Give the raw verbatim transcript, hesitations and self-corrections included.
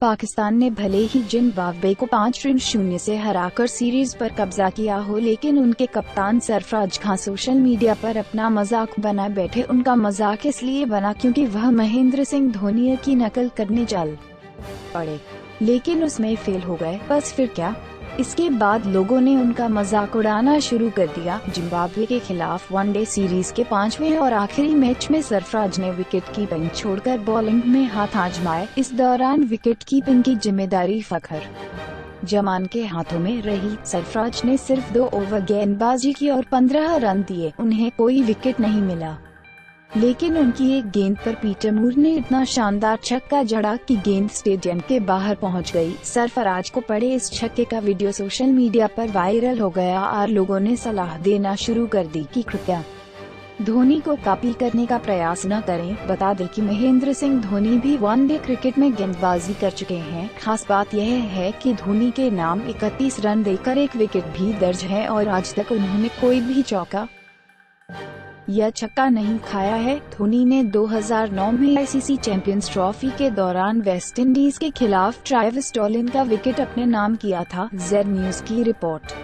पाकिस्तान ने भले ही जिम्बाब्वे को पाँच रन शून्य से हराकर सीरीज पर कब्जा किया हो, लेकिन उनके कप्तान सरफराज खान सोशल मीडिया पर अपना मजाक बना बैठे। उनका मजाक इसलिए बना क्योंकि वह महेंद्र सिंह धोनी की नकल करने चल पड़े, लेकिन उसमें फेल हो गए। बस फिर क्या, इसके बाद लोगों ने उनका मजाक उड़ाना शुरू कर दिया। जिम्बाब्वे के खिलाफ वनडे सीरीज के पांचवें और आखिरी मैच में सरफराज ने विकेटकीपिंग छोड़कर बॉलिंग में हाथ आजमाए। इस दौरान विकेटकीपिंग की जिम्मेदारी फखर जमान के हाथों में रही। सरफराज ने सिर्फ दो ओवर गेंदबाजी की और पंद्रह रन दिए। उन्हें कोई विकेट नहीं मिला, लेकिन उनकी एक गेंद पर पीटर मूर ने इतना शानदार छक्का जड़ा कि गेंद स्टेडियम के बाहर पहुंच गई। सरफराज को पड़े इस छक्के का वीडियो सोशल मीडिया पर वायरल हो गया और लोगों ने सलाह देना शुरू कर दी कि कृपया धोनी को कॉपी करने का प्रयास न करें। बता दें कि महेंद्र सिंह धोनी भी वनडे क्रिकेट में गेंदबाजी कर चुके हैं। खास बात यह है कि धोनी के नाम इकतीस रन देकर एक विकेट भी दर्ज है और आज तक उन्होंने कोई भी चौका यह छक्का नहीं खाया है। धोनी ने दो हज़ार नौ में आईसीसी चैंपियंस ट्रॉफी के दौरान वेस्ट इंडीज के खिलाफ ट्रैविस डूलिन का विकेट अपने नाम किया था। जेड न्यूज की रिपोर्ट।